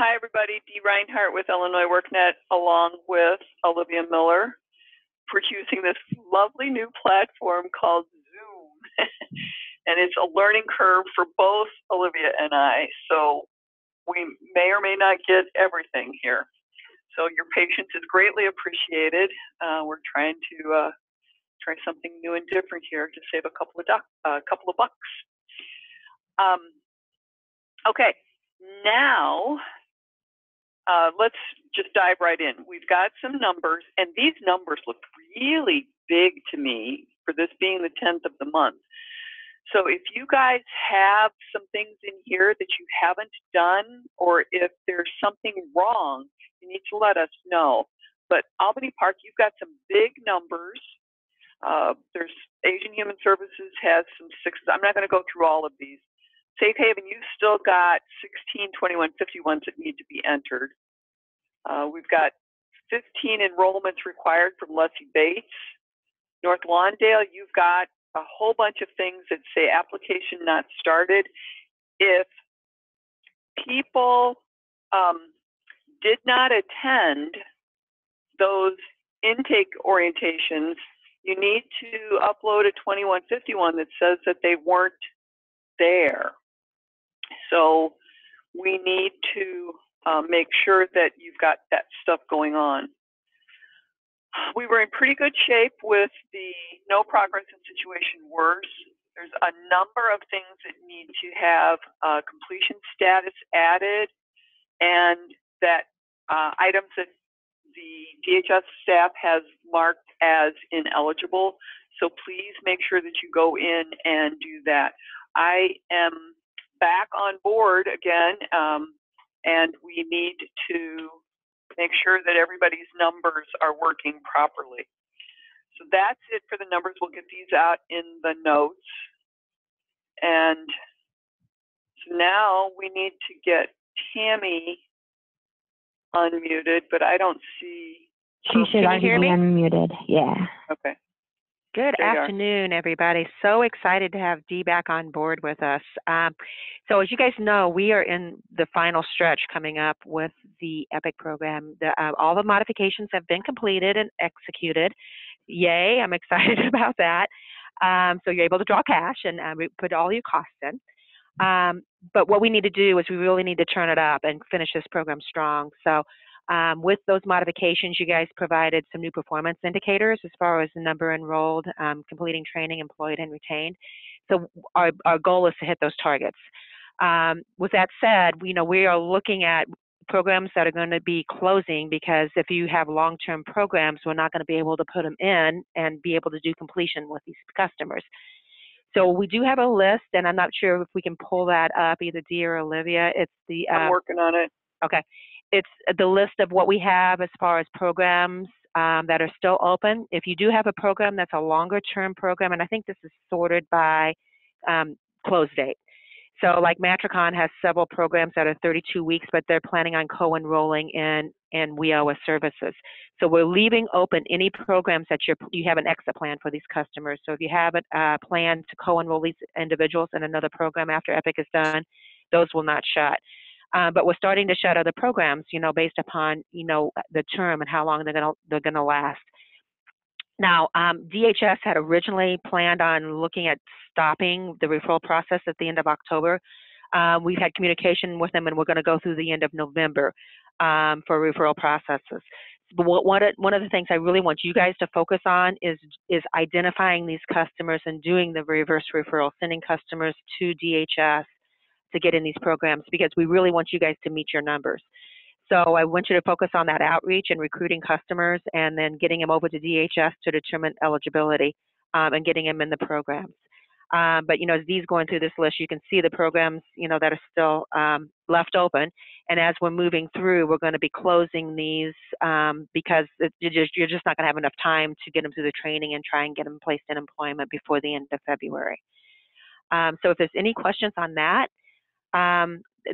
Hi, everybody. Dee Reinhardt with Illinois WorkNet, along with Olivia Miller, producing this lovely new platform called Zoom. And it's a learning curve for both Olivia and I, so we may or may not get everything here. So your patience is greatly appreciated. We're trying to try something new and different here to save a couple of bucks. Okay, now let's just dive right in. We've got some numbers, and these numbers look really big to me for this being the 10th of the month. So if you guys have some things in here that you haven't done, or if there's something wrong, you need to let us know. But Albany Park, you've got some big numbers. There's Asian Human Services has some sixes. I'm not going to go through all of these. Safe Haven, you've still got 16, 21, 51s that need to be entered. We've got 15 enrollments required from Lussie Bates. North Lawndale, you've got a whole bunch of things that say application not started. If people did not attend those intake orientations, you need to upload a 2151 that says that they weren't there. So we need to make sure that you've got that stuff going on. We were in pretty good shape with the no progress in situation worse. There's a number of things that need to have completion status added, and that items that the DHS staff has marked as ineligible. So please make sure that you go in and do that. I am back on board again, and we need to make sure that everybody's numbers are working properly. So that's it for the numbers. We'll get these out in the notes. And so now we need to get Tammy unmuted, but I don't see. She should already be unmuted. Yeah. Okay. Good afternoon, everybody. So excited to have Dee back on board with us. So as you guys know, we are in the final stretch coming up with the EPIC program. All the modifications have been completed and executed. Yay, I'm excited about that. So you're able to draw cash and put all your costs in. But what we need to do is we really need to turn it up and finish this program strong. So with those modifications, you guys provided some new performance indicators as far as the number enrolled, completing training, employed, and retained. So our goal is to hit those targets. With that said, you know, we are looking at programs that are going to be closing, because if you have long-term programs, we're not going to be able to put them in and be able to do completion with these customers. So we do have a list, and I'm not sure if we can pull that up, either Dee or Olivia. It's the I'm working on it. Okay. It's the list of what we have as far as programs that are still open. If you do have a program that's a longer-term program, and I think this is sorted by close date. So like Matricon has several programs that are 32 weeks, but they're planning on co-enrolling in WIOA services. So we're leaving open any programs that you have an exit plan for these customers. So if you have a plan to co-enroll these individuals in another program after EPIC is done, those will not shut. But we're starting to shut other programs, you know, based upon, you know, the term and how long they're gonna last. Now, DHS had originally planned on looking at stopping the referral process at the end of October. We've had communication with them, and we're going to go through the end of November for referral processes. But one of the things I really want you guys to focus on is identifying these customers and doing the reverse referral, sending customers to DHS to get in these programs, because we really want you guys to meet your numbers. So I want you to focus on that outreach and recruiting customers, and then getting them over to DHS to determine eligibility and getting them in the programs. But, you know, as Dee's going through this list, you can see the programs, you know, that are still left open. And as we're moving through, we're going to be closing these because you're just not going to have enough time to get them through the training and try and get them placed in employment before the end of February. So if there's any questions on that,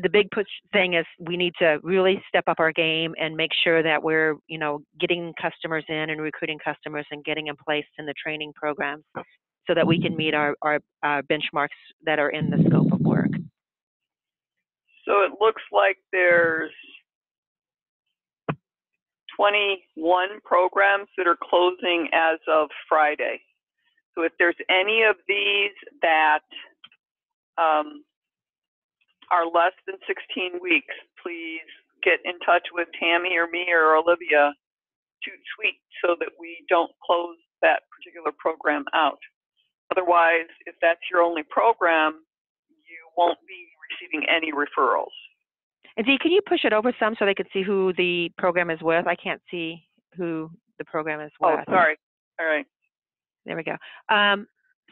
the big push thing is we need to really step up our game and make sure that we're, you know, getting customers in and recruiting customers and getting them placed in the training programs so that we can meet our benchmarks that are in the scope of work. So it looks like there's 21 programs that are closing as of Friday. So if there's any of these that are less than 16 weeks, please get in touch with Tammy or me or Olivia to tweet so that we don't close that particular program out. Otherwise, if that's your only program, you won't be receiving any referrals. And Dee, can you push it over some so they can see who the program is with? I can't see who the program is with. Oh, sorry. All right. There we go.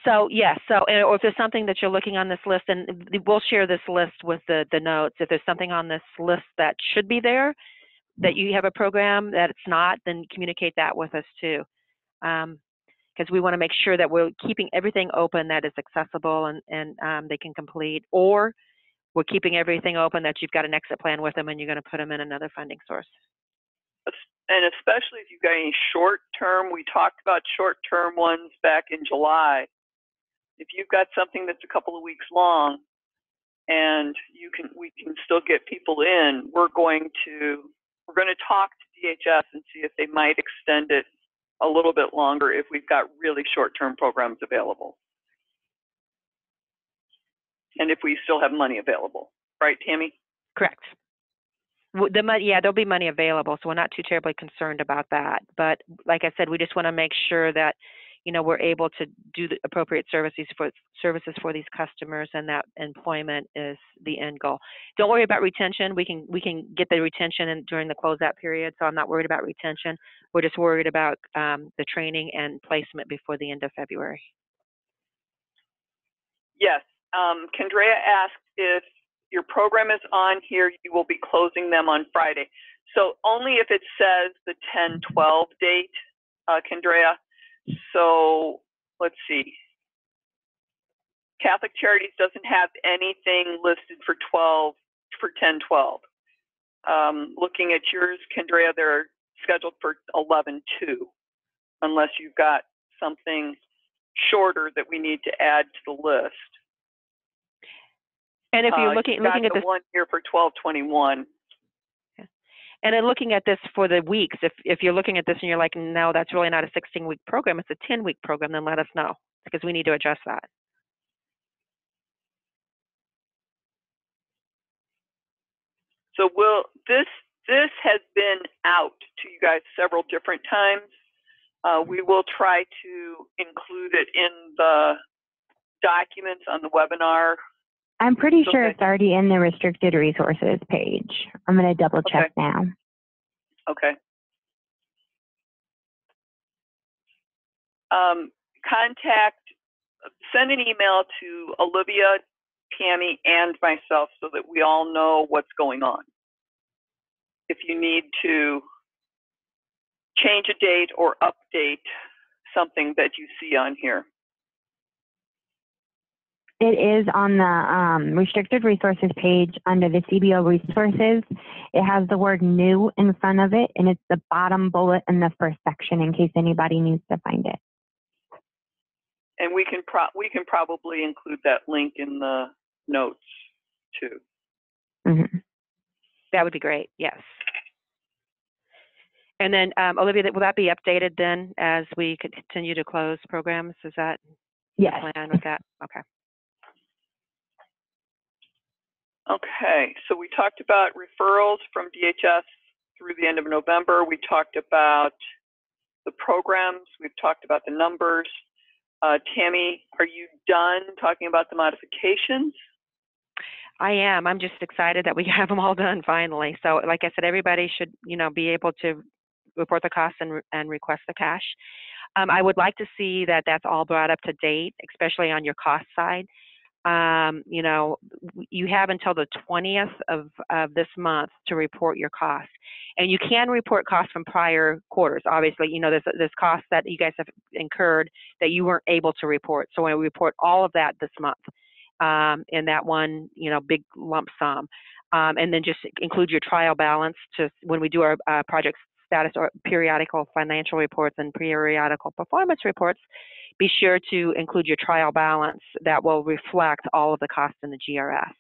So yes, or if there's something that you're looking on this list, and we'll share this list with the notes. If there's something on this list that should be there, that you have a program that it's not, then communicate that with us too. Because we want to make sure that we're keeping everything open that is accessible and they can complete, or we're keeping everything open that you've got an exit plan with them and you're going to put them in another funding source. And especially if you've got any short-term, we talked about short-term ones back in July. If you've got something that's a couple of weeks long and you can, we can still get people in, we're going to talk to DHS and see if they might extend it a little bit longer if we've got really short-term programs available. And if we still have money available, right, Tammy? Correct. The money, yeah, there'll be money available, so we're not too terribly concerned about that. But like I said, we just want to make sure that, you know, we're able to do the appropriate services for these customers, and that employment is the end goal. Don't worry about retention. We can get the retention during the closeout period, so I'm not worried about retention. We're just worried about the training and placement before the end of February. Yes. Kendra asked if your program is on here, you will be closing them on Friday. So only if it says the 10-12 date, Kendra. So let's see. Catholic Charities doesn't have anything listed for 10-12. Looking at yours, Kendra, they're scheduled for 11-2, unless you've got something shorter that we need to add to the list. And if you're looking at this one here for 12/21, yeah. And then looking at this for the weeks, if you're looking at this and you're like, no, that's really not a 16-week program, it's a 10-week program, then let us know because we need to adjust that. So this has been out to you guys several different times. We will try to include it in the documents on the webinar. I'm pretty sure it's already in the restricted resources page. I'm going to double check now. Okay. Send an email to Olivia, Tammy, and myself so that we all know what's going on. If you need to change a date or update something that you see on here. It is on the restricted resources page under the CBO resources. It has the word new in front of it, and it's the bottom bullet in the first section in case anybody needs to find it. And we can probably include that link in the notes too. Mm-hmm. That would be great, yes. And then Olivia, will that be updated then as we continue to close programs? Is that yes. The plan with that? Okay. Okay, so we talked about referrals from DHS through the end of November. We talked about the programs. We've talked about the numbers. Tammy, are you done talking about the modifications? I am. I'm just excited that we have them all done finally. So like I said, everybody should, you know, be able to report the costs and request the cash. I would like to see that that's all brought up to date, especially on your cost side. You know, you have until the 20th of this month to report your costs, and you can report costs from prior quarters. Obviously, you know, there's costs that you guys have incurred that you weren't able to report. So I report all of that this month, in that one, you know, big lump sum, and then just include your trial balance to when we do our project status or periodical financial reports and periodical performance reports. Be sure to include your trial balance that will reflect all of the costs in the GRS.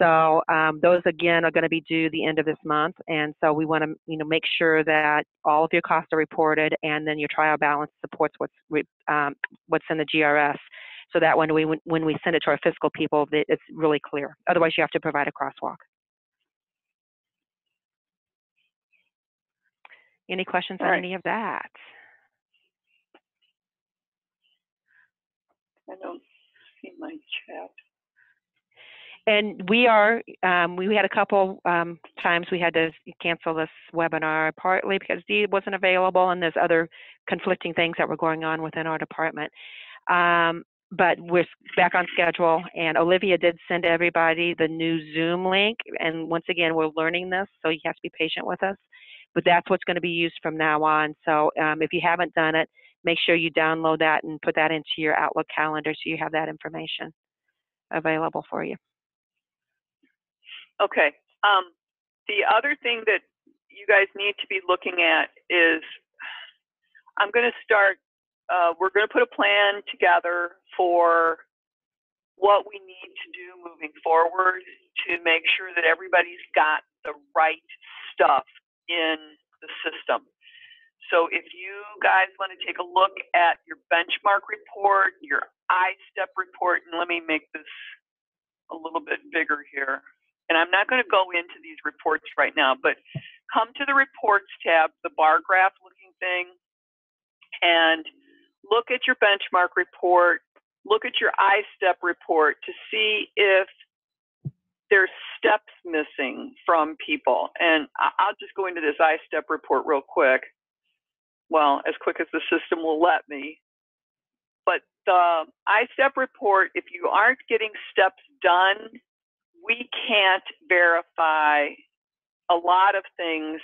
So those again are going to be due the end of this month, and so we want to, you know, make sure that all of your costs are reported, and then your trial balance supports what's in the GRS, so that when we send it to our fiscal people, it's really clear. Otherwise, you have to provide a crosswalk. Any questions on any of that? I don't see my chat. And we are, we had a couple times we had to cancel this webinar, partly because Dee wasn't available and there's other conflicting things that were going on within our department. But we're back on schedule, and Olivia did send everybody the new Zoom link. And once again, we're learning this, so you have to be patient with us. But that's what's going to be used from now on. So if you haven't done it, make sure you download that and put that into your Outlook calendar so you have that information available for you. Okay. The other thing that you guys need to be looking at is I'm going to start, we're going to put a plan together for what we need to do moving forward to make sure that everybody's got the right stuff in the system. So if you guys want to take a look at your benchmark report, your I-STEP report, and let me make this a little bit bigger here. And I'm not going to go into these reports right now, but come to the reports tab, the bar graph looking thing, and look at your benchmark report, look at your I-STEP report to see if there's steps missing from people. And I'll just go into this I-STEP report real quick. Well, as quick as the system will let me. But the I-STEP report, if you aren't getting steps done, we can't verify a lot of things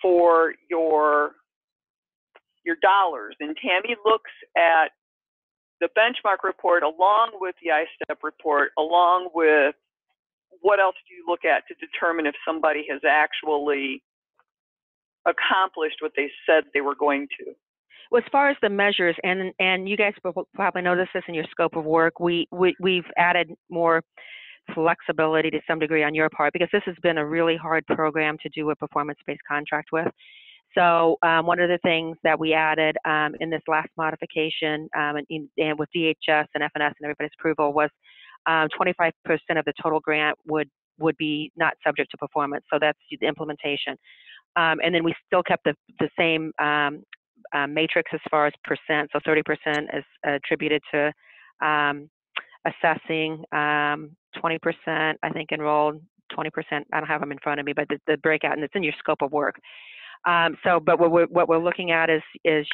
for your dollars. And Tammy looks at the benchmark report along with the I-STEP report, along with what else do you look at to determine if somebody has actually accomplished what they said they were going to. Well, as far as the measures, and you guys probably noticed this in your scope of work, we've added more flexibility to some degree on your part, because this has been a really hard program to do a performance-based contract with. So one of the things that we added in this last modification and with DHS and FNS and everybody's approval was 25% of the total grant would be not subject to performance. So that's the implementation. And then we still kept the same matrix as far as percent. So 30% is attributed to assessing, 20% I think enrolled, 20%, I don't have them in front of me, but the breakout, and it's in your scope of work. So, but what we're looking at is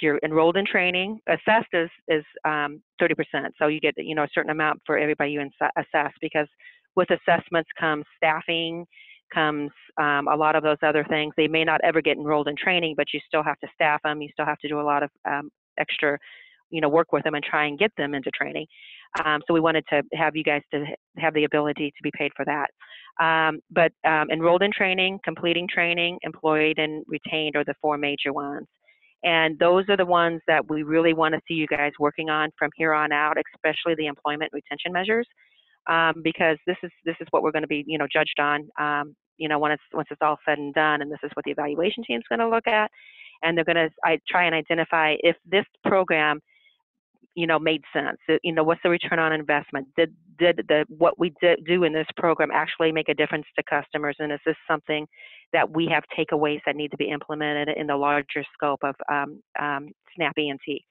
you're enrolled in training. Assessed is 30%. So you get, you know, a certain amount for everybody you assess, because with assessments comes staffing, comes a lot of those other things. They may not ever get enrolled in training, but you still have to staff them. You still have to do a lot of extra, you know, work with them and try and get them into training. So we wanted to have you guys to have the ability to be paid for that. But enrolled in training, completing training, employed and retained are the four major ones. And those are the ones that we really want to see you guys working on from here on out, especially the employment retention measures, because this is what we're going to be, you know, judged on, you know, once it's all said and done. And this is what the evaluation team is going to look at. And they're going to try and identify if this program, you know, made sense. You know, what's the return on investment? Did what we do in this program actually make a difference to customers? And is this something that we have takeaways that need to be implemented in the larger scope of SNAP E&T?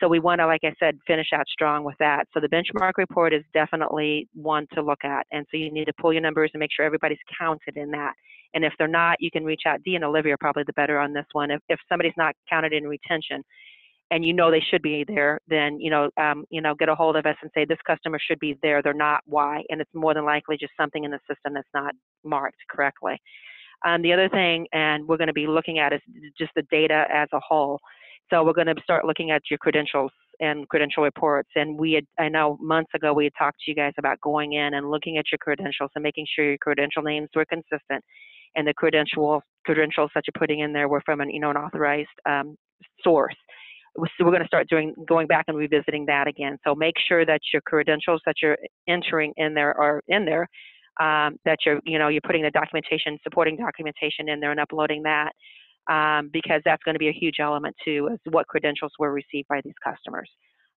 So we want to, like I said, finish out strong with that. So the benchmark report is definitely one to look at. And so you need to pull your numbers and make sure everybody's counted in that. And if they're not, you can reach out. Dee and Olivia are probably the better on this one. If somebody's not counted in retention, and you know they should be there, then you know, get a hold of us and say this customer should be there. They're not. Why? And it's more than likely just something in the system that's not marked correctly. The other thing, and we're going to be looking at, is just the data as a whole. So we're going to start looking at your credentials and credential reports. And we had, I know months ago we had talked to you guys about going in and looking at your credentials and making sure your credential names were consistent, and the credentials that you're putting in there were from an, you know, an authorized source. So we're going to start going back and revisiting that again. So make sure that your credentials that you're entering in there are in there, that you're putting the documentation, supporting documentation in there and uploading that, because that's going to be a huge element to what credentials were received by these customers.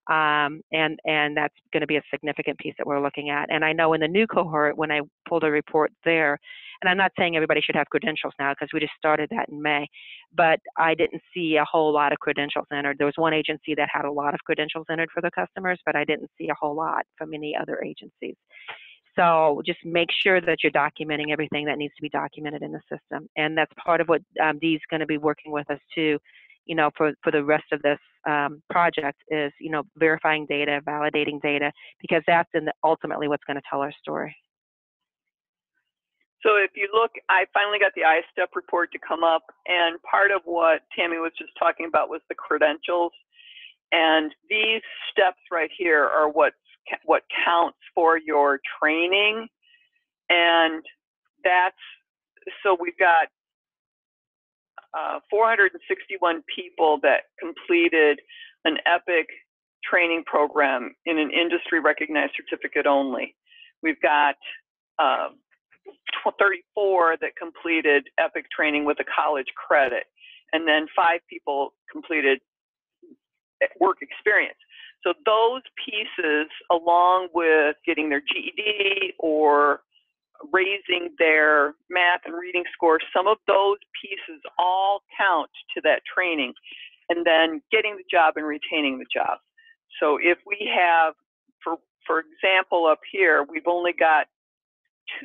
And that's going to be a significant piece that we're looking at. And I know in the new cohort, when I pulled a report there, and I'm not saying everybody should have credentials now because we just started that in May, but I didn't see a whole lot of credentials entered. There was one agency that had a lot of credentials entered for the customers, but I didn't see a whole lot from any other agencies. So just make sure that you're documenting everything that needs to be documented in the system. And that's part of what Dee's going to be working with us too, for the rest of this project is, verifying data, validating data, because that's ultimately what's going to tell our story. So if you look, I finally got the I-STEP report to come up, and part of what Tammy was just talking about was the credentials. And these steps right here are what counts for your training. And that's, so we've got 461 people that completed an EPIC training program in an industry recognized certificate only. We've got 34 that completed EPIC training with a college credit, and then 5 people completed work experience. So those pieces, along with getting their GED or raising their math and reading scores, some of those pieces all count to that training, and then getting the job and retaining the job. So if we have, for example, up here, we've only got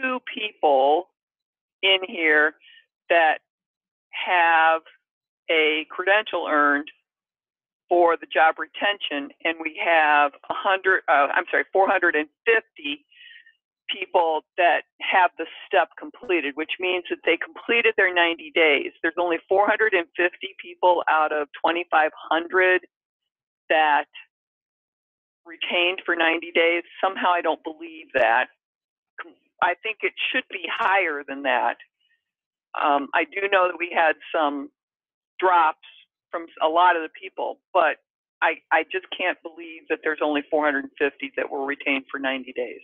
2 people in here that have a credential earned for the job retention, and we have 450 people that have the step completed, which means that they completed their 90 days. There's only 450 people out of 2,500 that retained for 90 days. Somehow I don't believe that. I think it should be higher than that. I do know that we had some drops from a lot of the people, but I just can't believe that there's only 450 that were retained for 90 days.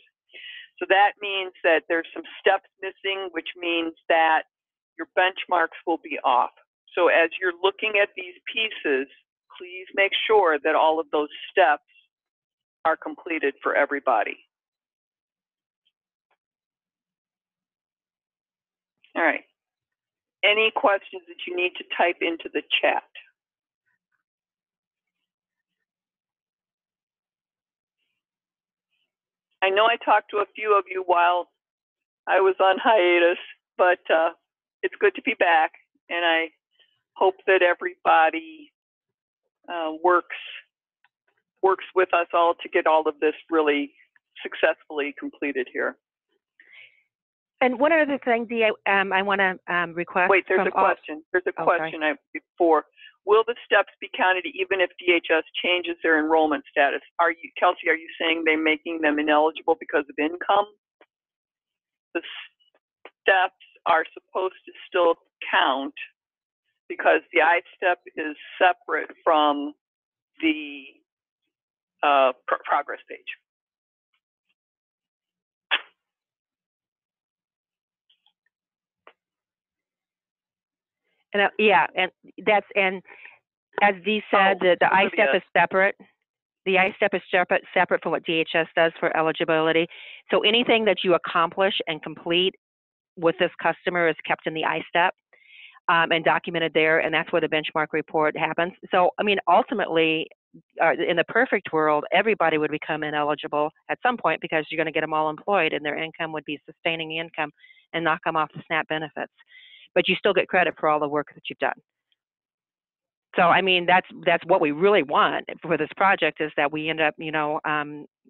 So that means that there's some steps missing, which means that your benchmarks will be off. So as you're looking at these pieces, please make sure that all of those steps are completed for everybody. All right. Any questions that you need to type into the chat? I know I talked to a few of you while I was on hiatus, but it's good to be back, and I hope that everybody works with us all to get all of this really successfully completed here. And one other thing, Dee, I want to request. Wait, there's a question. There's a question before. Will the steps be counted even if DHS changes their enrollment status? Are you, Kelsey? Are you saying they're making them ineligible because of income? The steps are supposed to still count because the I-STEP is separate from the progress page. And, yeah, and as Dee said, the I-STEP is separate. The I-STEP is separate from what DHS does for eligibility. So anything that you accomplish and complete with this customer is kept in the I-STEP and documented there, and that's where the benchmark report happens. So, I mean, ultimately, in the perfect world, everybody would become ineligible at some point because you're going to get them all employed, and their income would be sustaining the income and knock them off the SNAP benefits. But you still get credit for all the work that you've done. So, I mean, that's what we really want for this project, is that we end up,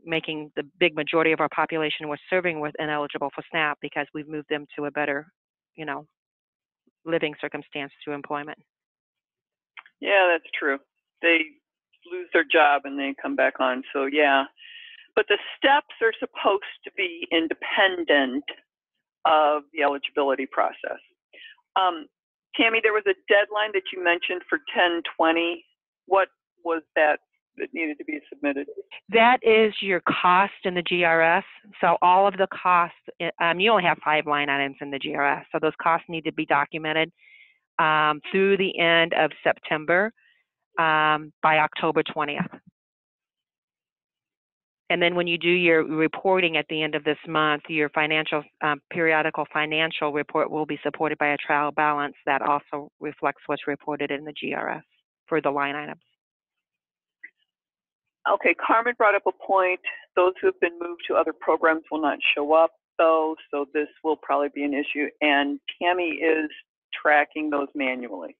making the big majority of our population we're serving with ineligible for SNAP because we've moved them to a better, living circumstance through employment. Yeah, that's true. They lose their job and they come back on. So, yeah. But the steps are supposed to be independent of the eligibility process. Tammy, there was a deadline that you mentioned for 10/20. What was that that needed to be submitted? That is your cost in the GRS. So all of the costs, you only have 5 line items in the GRS. So those costs need to be documented through the end of September by October 20th. And then when you do your reporting at the end of this month, your financial periodical financial report will be supported by a trial balance that also reflects what's reported in the GRS for the line items. Okay, Carmen brought up a point. Those who have been moved to other programs will not show up, though, so this will probably be an issue. And Tammy is tracking those manually.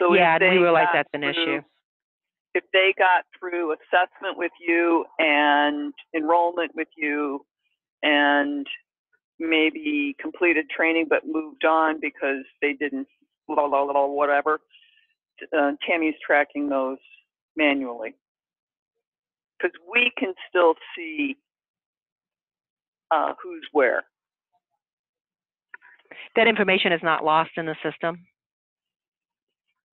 So yeah, we realize that's an issue. If they got through assessment with you and enrollment with you and maybe completed training but moved on because they didn't, blah, blah, blah, whatever, Tammy's tracking those manually. Because we can still see who's where. That information is not lost in the system.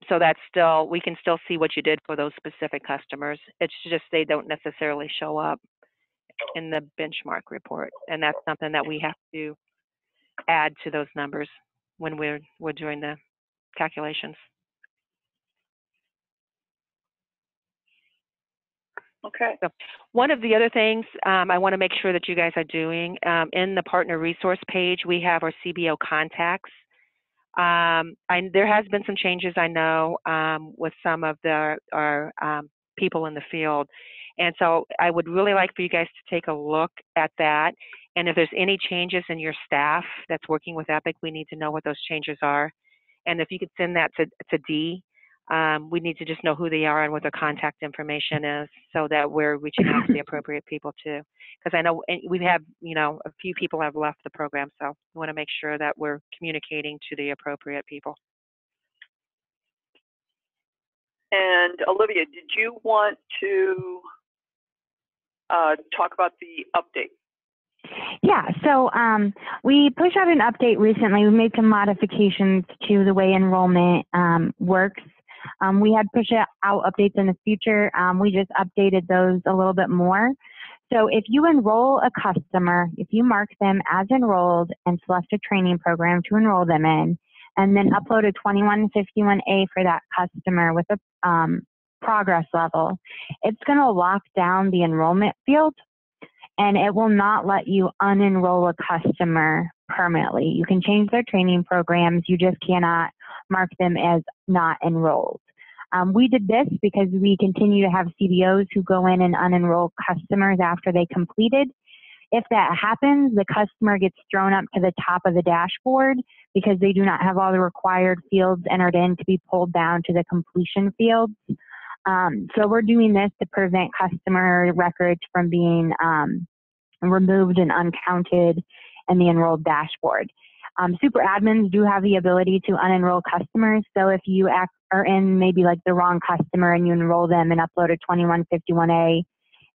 So that's still, we can still see what you did for those specific customers. It's just they don't necessarily show up in the benchmark report. And that's something that we have to add to those numbers when we're doing the calculations. Okay. So one of the other things I want to make sure that you guys are doing, in the partner resource page, we have our CBO contacts. There has been some changes, I know, with some of our people in the field. And so I would really like for you guys to take a look at that. And if there's any changes in your staff that's working with EPIC, we need to know what those changes are. And if you could send that to Dee, we need to just know who they are and what their contact information is so that we're reaching out to the appropriate people too. Because I know we have, you know, a few people have left the program, so we want to make sure that we're communicating to the appropriate people. And Olivia, did you want to talk about the update? Yeah, so we pushed out an update recently. We made some modifications to the way enrollment works. We had push out updates in the future. We just updated those a little bit more. So if you enroll a customer, if you mark them as enrolled and select a training program to enroll them in, and then upload a 2151A for that customer with a progress level, it's going to lock down the enrollment field, and it will not let you unenroll a customer permanently. You can change their training programs. You just cannot mark them as not enrolled. We did this because we continue to have CBOs who go in and unenroll customers after they completed. If that happens, the customer gets thrown up to the top of the dashboard because they do not have all the required fields entered in to be pulled down to the completion fields. So we're doing this to prevent customer records from being removed and uncounted in the enrolled dashboard. Super admins do have the ability to unenroll customers. So if you are in maybe like the wrong customer and you enroll them and upload a 2151A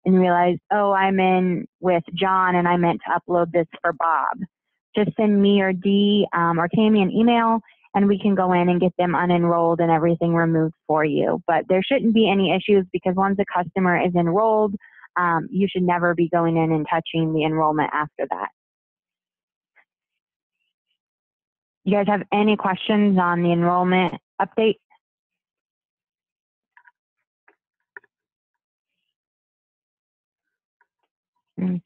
and realize, oh, I'm in with John and I meant to upload this for Bob, just send me or Dee or Tammy an email and we can go in and get them unenrolled and everything removed for you. But there shouldn't be any issues because once a customer is enrolled, you should never be going in and touching the enrollment after that. You guys have any questions on the enrollment update? Okay.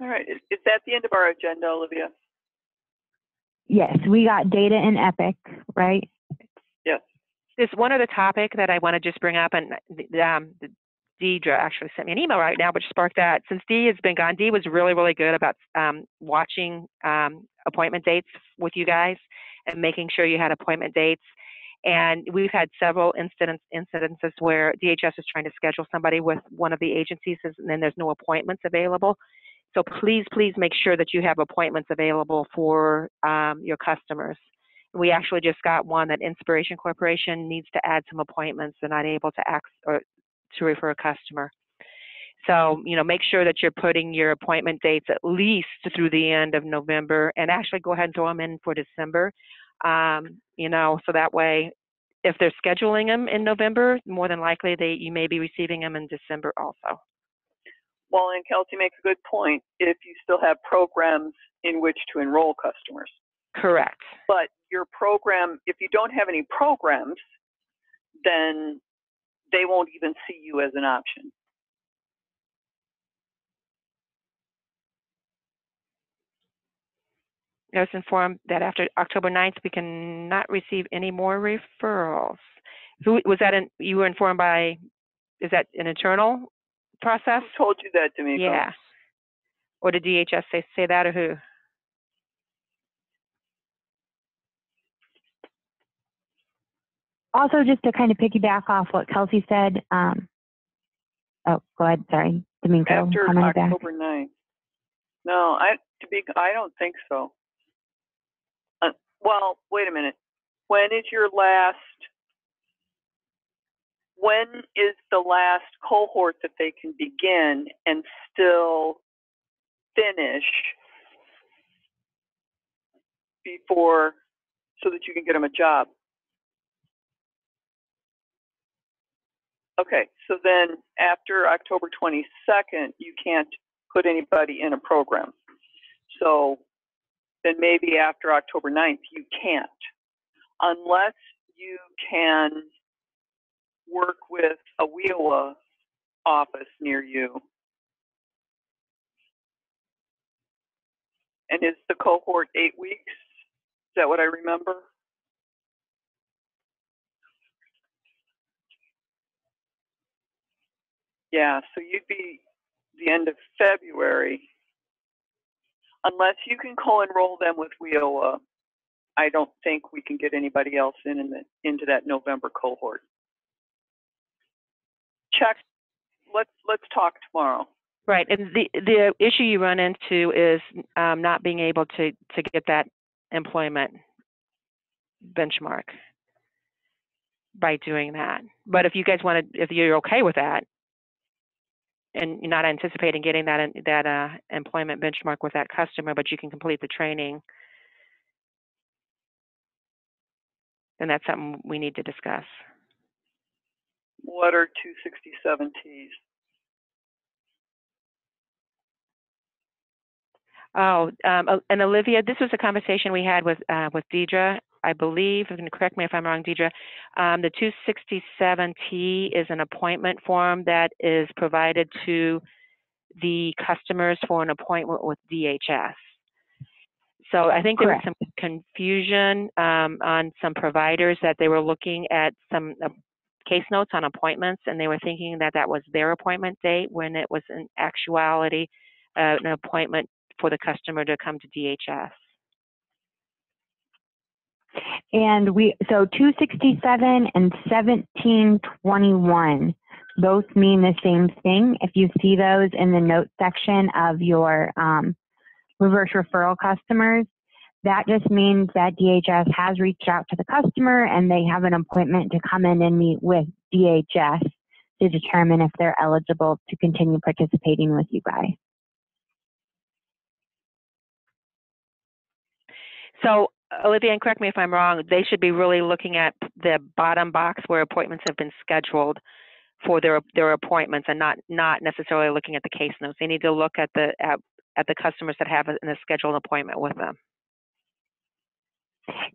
All right. Is that the end of our agenda, Olivia? Yes, we got data in EPIC, right? Yes. There's one other topic that I want to just bring up, and Deidre actually sent me an email right now, which sparked that. Since Dee has been gone, Dee was really, really good about watching appointment dates with you guys and making sure you had appointment dates. And we've had several incidences where DHS is trying to schedule somebody with one of the agencies and then there's no appointments available. So please, please make sure that you have appointments available for your customers. We actually just got one that Inspiration Corporation needs to add some appointments. They're not able to access or to refer a customer. So, you know, make sure that you're putting your appointment dates at least through the end of November, and actually go ahead and throw them in for December. you know, so that way, if they're scheduling them in November, more than likely you may be receiving them in December also. Well, and Kelsey makes a good point, if you still have programs in which to enroll customers. Correct. But your program, if you don't have any programs, then they won't even see you as an option. I was informed that after October 9th, we cannot receive any more referrals. Who was that? You were informed by? Is that an internal process? Who told you that, Domenico? Yeah. Or did DHS say that, or who? Also, just to kind of piggyback off what Kelsey said. Oh, go ahead. Sorry, Domenico. After October 9th. No, I don't think so. Well, wait a minute. When is the last cohort that they can begin and still finish before, so that you can get them a job? Okay, so then after October 22nd, you can't put anybody in a program. So then maybe after October 9th, you can't, unless you can work with a WIOA office near you. And is the cohort 8 weeks? Is that what I remember? Yeah, so you'd be the end of February. Unless you can co-enroll them with WIOA, I don't think we can get anybody else into that November cohort. Chuck, let's talk tomorrow. Right, and the issue you run into is not being able to get that employment benchmark by doing that. But if you guys want to, if you're okay with that, and you're not anticipating getting that employment benchmark with that customer, but you can complete the training, then that's something we need to discuss. What are 267Ts? Oh, and Olivia, this was a conversation we had with Deidre, I believe. And correct me if I'm wrong, Deidre. The 267T is an appointment form that is provided to the customers for an appointment with DHS. So I think there was some confusion on some providers that they were looking at some case notes on appointments, and they were thinking that that was their appointment date when it was in actuality an appointment for the customer to come to DHS. And so 267 and 1721, both mean the same thing. If you see those in the notes section of your reverse referral customers, that just means that DHS has reached out to the customer and they have an appointment to come in and meet with DHS to determine if they're eligible to continue participating with you guys. So, Olivia, and correct me if I'm wrong, they should be really looking at the bottom box where appointments have been scheduled for their appointments, and not necessarily looking at the case notes. They need to look at the customers that have a scheduled appointment with them.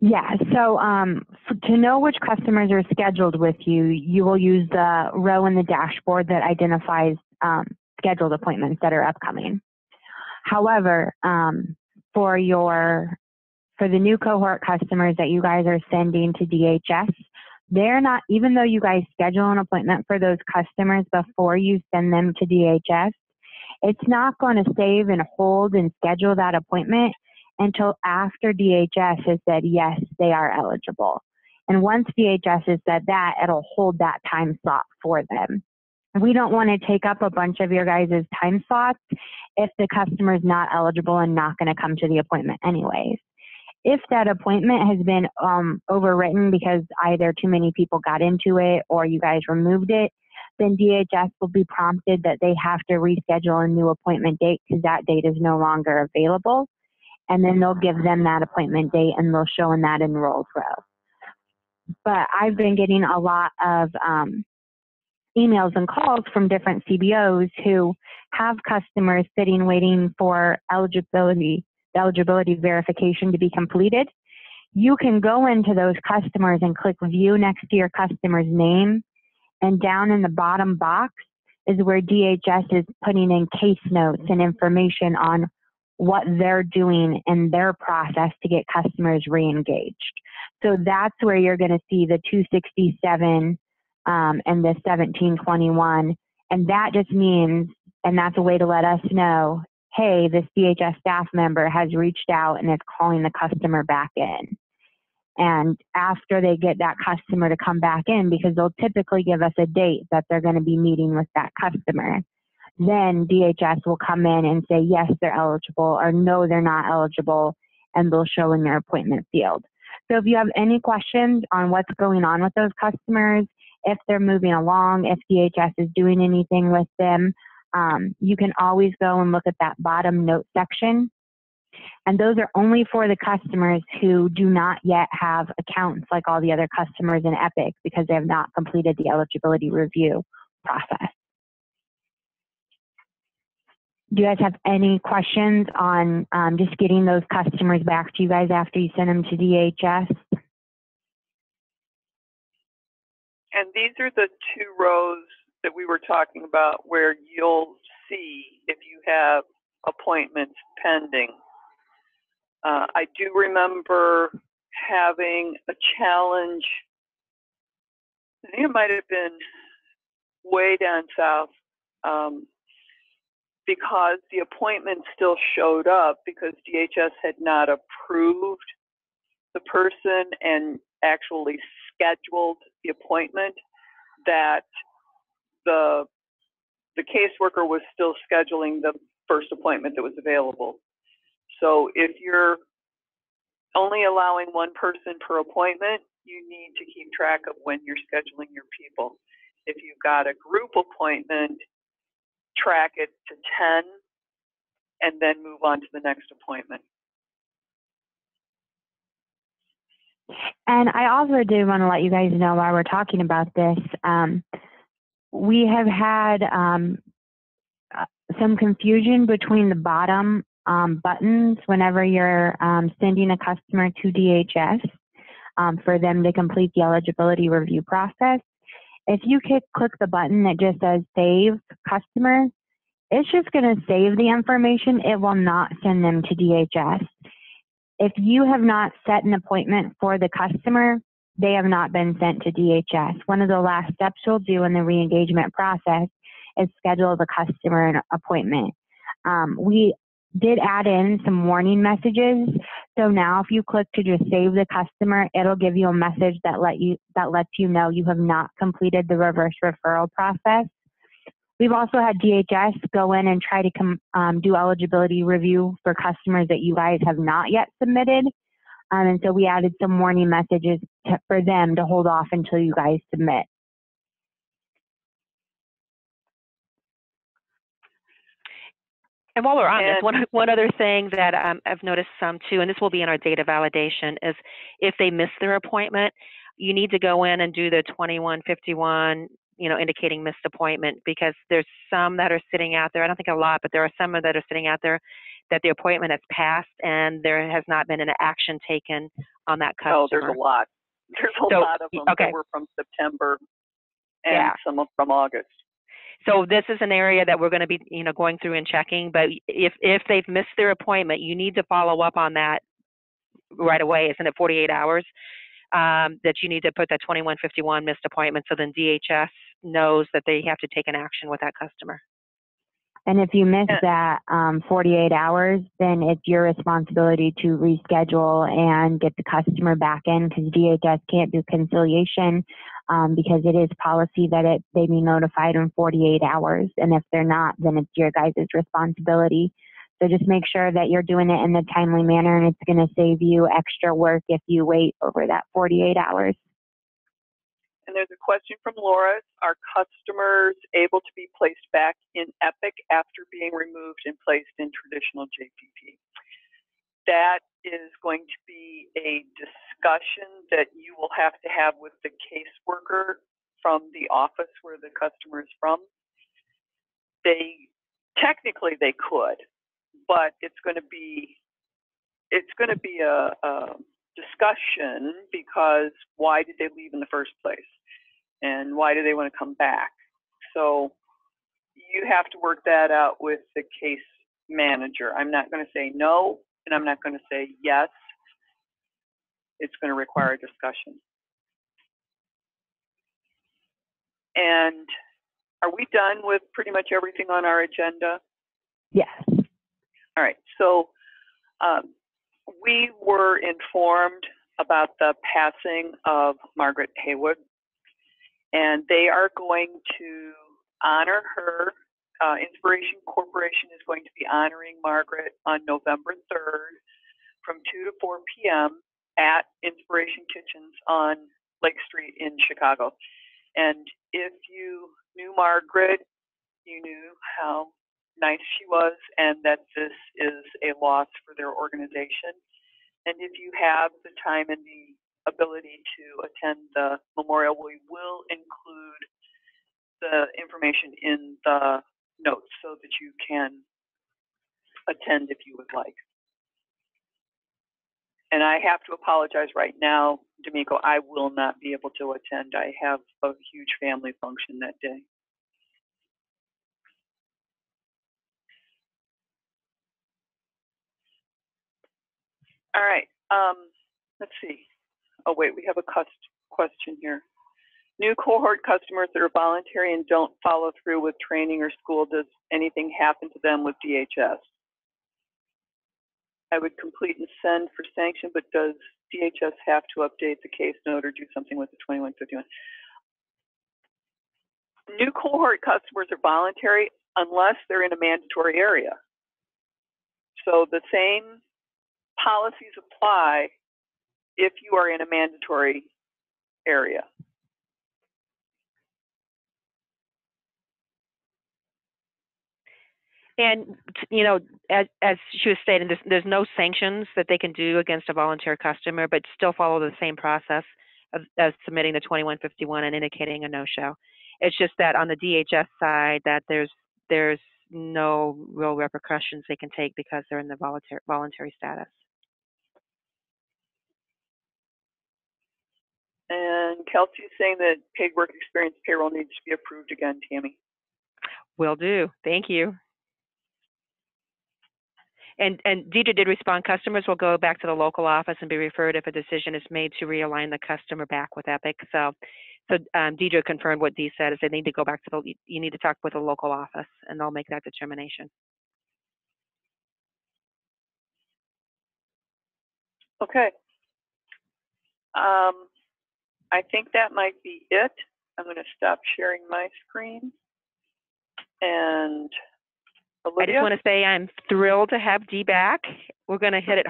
Yeah, so to know which customers are scheduled with you, you will use the row in the dashboard that identifies scheduled appointments that are upcoming. However, for the new cohort customers that you guys are sending to DHS, they're not, even though you guys schedule an appointment for those customers before you send them to DHS, it's not going to save and hold and schedule that appointment until after DHS has said, yes, they are eligible. And once DHS has said that, it'll hold that time slot for them. We don't want to take up a bunch of your guys' time slots if the customer is not eligible and not going to come to the appointment anyways. If that appointment has been overwritten because either too many people got into it or you guys removed it, then DHS will be prompted that they have to reschedule a new appointment date because that date is no longer available. and then they'll give them that appointment date and they'll show in that enrolled row. But I've been getting a lot of emails and calls from different CBOs who have customers sitting waiting for eligibility verification to be completed. You can go into those customers and click view next to your customer's name, and down in the bottom box is where DHS is putting in case notes and information on what they're doing in their process to get customers re-engaged. So that's where you're going to see the 267 and the 1721. And that just means, and that's a way to let us know, hey, this DHS staff member has reached out and is calling the customer back in. And after they get that customer to come back in, because they'll typically give us a date that they're going to be meeting with that customer, then DHS will come in and say, yes, they're eligible, or no, they're not eligible, and they'll show in their appointment field. So if you have any questions on what's going on with those customers, if they're moving along, if DHS is doing anything with them, you can always go and look at that bottom note section. And those are only for the customers who do not yet have accounts like all the other customers in EPIC, because they have not completed the eligibility review process. Do you guys have any questions on just getting those customers back to you guys after you send them to DHS? And these are the two rows that we were talking about where you'll see if you have appointments pending. I do remember having a challenge. I think it might have been way down south, because the appointment still showed up because DHS had not approved the person and actually scheduled the appointment, that the caseworker was still scheduling the first appointment that was available. So if you're only allowing one person per appointment, you need to keep track of when you're scheduling your people. If you've got a group appointment, track it to 10 and then move on to the next appointment. And I also do want to let you guys know, while we're talking about this, we have had some confusion between the bottom buttons whenever you're sending a customer to DHS for them to complete the eligibility review process. If you click the button that just says save customer, it's just going to save the information. It will not send them to DHS. If you have not set an appointment for the customer, they have not been sent to DHS. One of the last steps we'll do in the re-engagement process is schedule the customer an appointment. We did add in some warning messages. So now if you click to just save the customer, it'll give you a message that lets you know you have not completed the reverse referral process. We've also had DHS go in and try to do eligibility review for customers that you guys have not yet submitted. And so we added some warning messages for them to hold off until you guys submit. And while we're on this, one other thing that I've noticed some too, and this will be in our data validation, is if they miss their appointment, you need to go in and do the 2151, you know, indicating missed appointment, because there's some that are sitting out there. I don't think a lot, but there are some that are sitting out there that the appointment has passed and there has not been an action taken on that customer. Oh, there's a lot. There's a lot of them that were from September and some from August. So this is an area that we're going to be, you know, going through and checking. But if they've missed their appointment, you need to follow up on that right away. Isn't it 48 hours that you need to put that 2151 missed appointment, so then DHS knows that they have to take an action with that customer. And if you miss that 48 hours, then it's your responsibility to reschedule and get the customer back in, because DHS can't do conciliation because it is policy that they be notified in 48 hours. And if they're not, then it's your guys' responsibility. So just make sure that you're doing it in a timely manner, and it's going to save you extra work if you wait over that 48 hours. And there's a question from Laura. Are customers able to be placed back in EPIC after being removed and placed in traditional JPP? that is going to be a discussion that you will have to have with the caseworker from the office where the customer is from. Technically they could, but it's going to be a discussion, because why did they leave in the first place, and why do they want to come back? So you have to work that out with the case manager. I'm not going to say no, and I'm not going to say yes. It's going to require a discussion. And are we done with pretty much everything on our agenda? Yes. All right. So we were informed about the passing of Margaret Haywood, and they are going to honor her. Inspiration Corporation is going to be honoring Margaret on November 3rd from 2 to 4 p.m. at Inspiration Kitchens on Lake Street in Chicago. And if you knew Margaret, you knew how nice she was and that this is a loss for their organization. And if you have the time and the ability to attend the memorial, we will include the information in the notes so that you can attend if you would like. And I have to apologize right now, D'Amico, I will not be able to attend. I have a huge family function that day. All right, let's see. Oh wait, we have a question here. New cohort customers that are voluntary and don't follow through with training or school, does anything happen to them with DHS? I would complete and send for sanction, but does DHS have to update the case note or do something with the 2151? New cohort customers are voluntary unless they're in a mandatory area. So the same policies apply if you are in a mandatory area. And, you know, as she was stating, there's no sanctions that they can do against a volunteer customer, but still follow the same process of submitting the 2151 and indicating a no-show. It's just that on the DHS side that there's no real repercussions they can take because they're in the voluntary status. And Kelsey is saying that paid work experience payroll needs to be approved again, Tammy. Will do. Thank you. And Deidre did respond, customers will go back to the local office and be referred if a decision is made to realign the customer back with EPIC. So Deidre confirmed what Dee said, is they need to go back to you need to talk with the local office and they'll make that determination. Okay. I think that might be it. I'm going to stop sharing my screen. And Olivia? I just want to say I'm thrilled to have Dee back. We're going to hit it,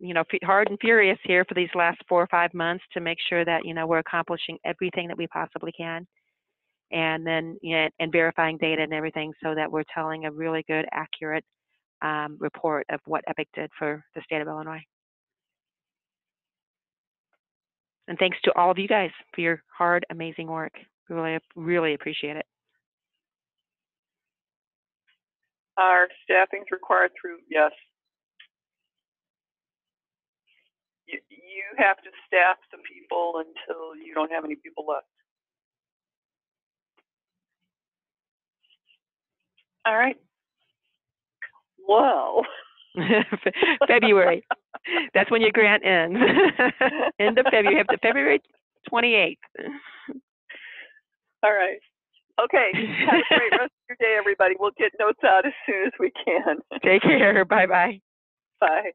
you know, hard and furious here for these last 4 or 5 months to make sure that, you know, we're accomplishing everything that we possibly can, and then, you know, and verifying data and everything so that we're telling a really good, accurate report of what EPIC did for the state of Illinois. And thanks to all of you guys for your hard, amazing work. We really, really appreciate it. Our staffing's required through, yes. You have to staff the people until you don't have any people left. All right. Whoa. February. That's when your grant ends. End of February. You have to February 28th. All right. Okay, have a great rest of your day, everybody. We'll get notes out as soon as we can. Take care. Bye-bye. Bye.